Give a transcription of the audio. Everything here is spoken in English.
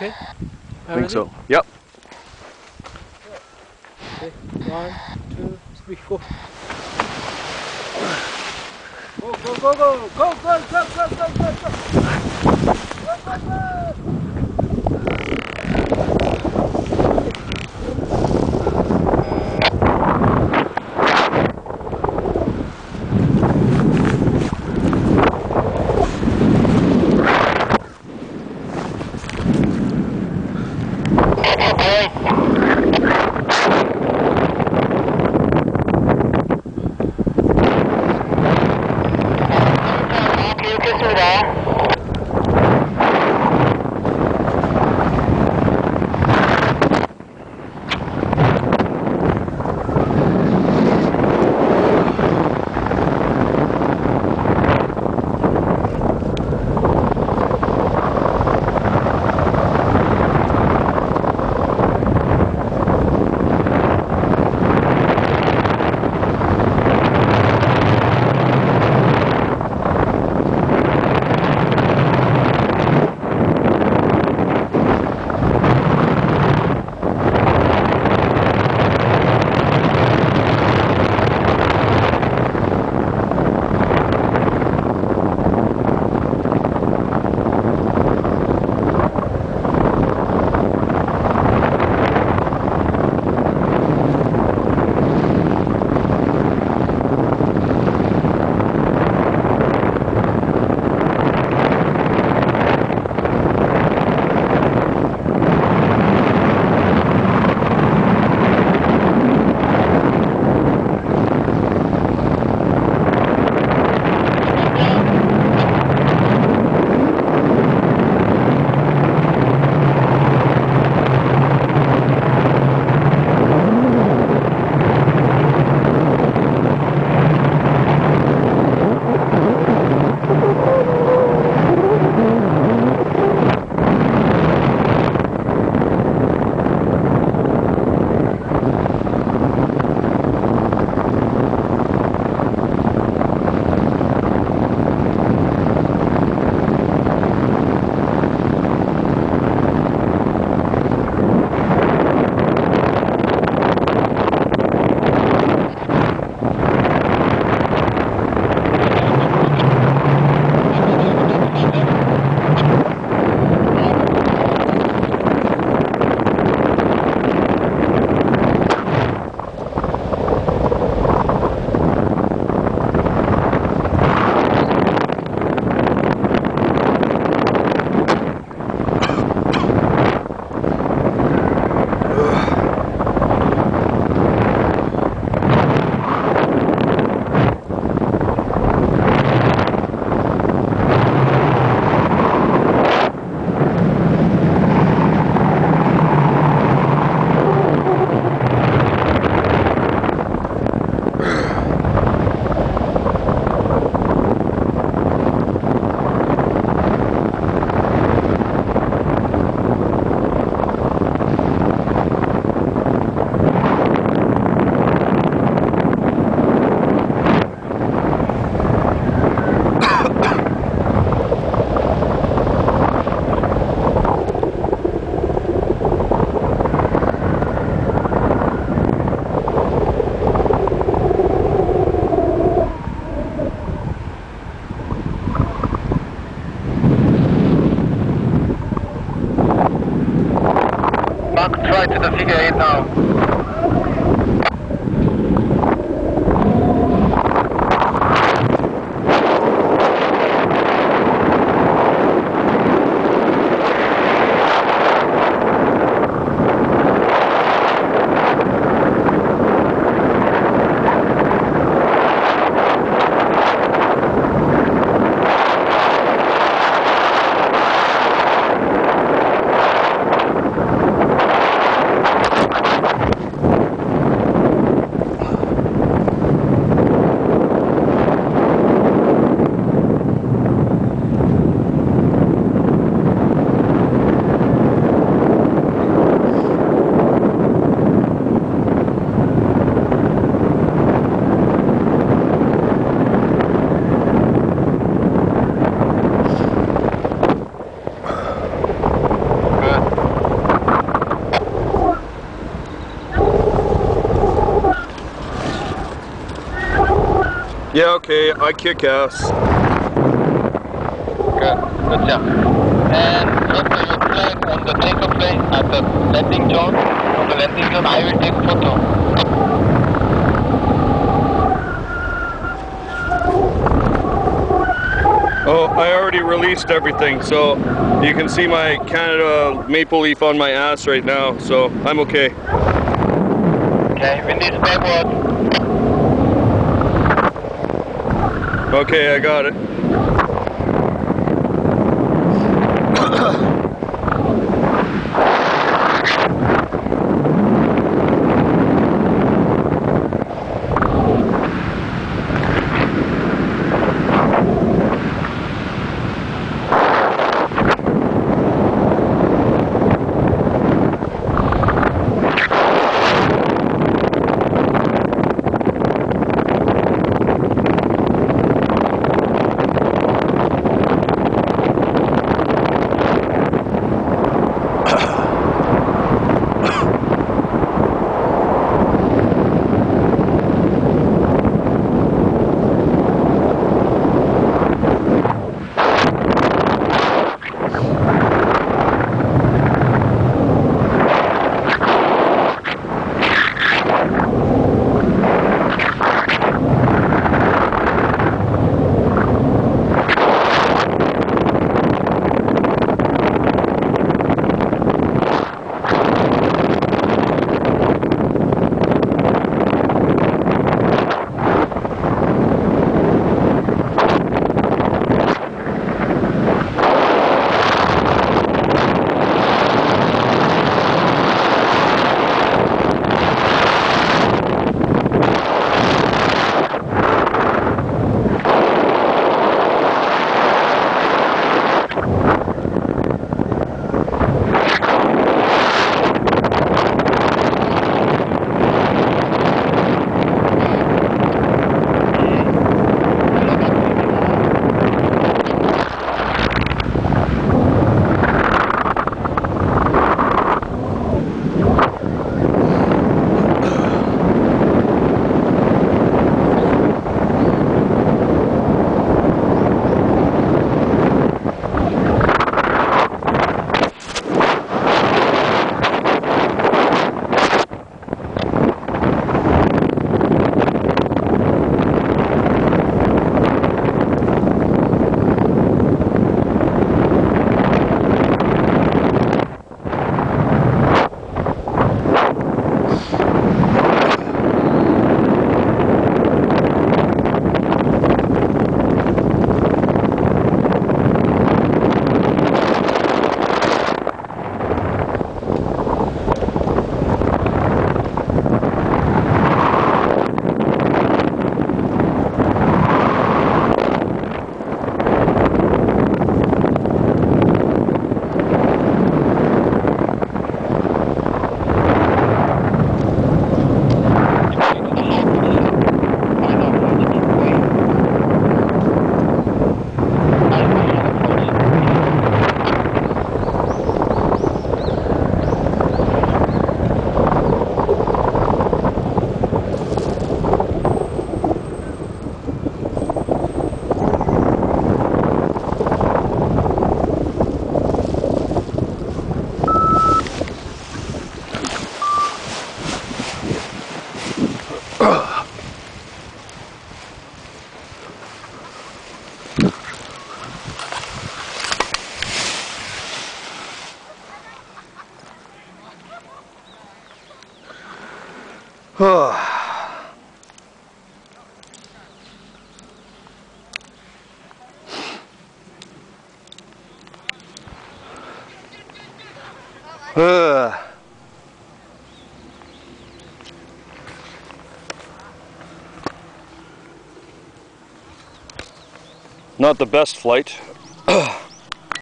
Okay. I think so. Yep. Okay. 1, 2, 3, go. Go, go, go, go, go, go, go, go, go, go, go, go, go, go. Try to the figure 8 now. Yeah, okay, I kick ass. Good, good job. And after you stand on the takeoff lane at the landing zone, from the landing zone I will take photo. Oh, I already released everything, so you can see my Canada maple leaf on my ass right now, so I'm okay. Okay, we need spacewalk. Okay, I got it. Not the best flight.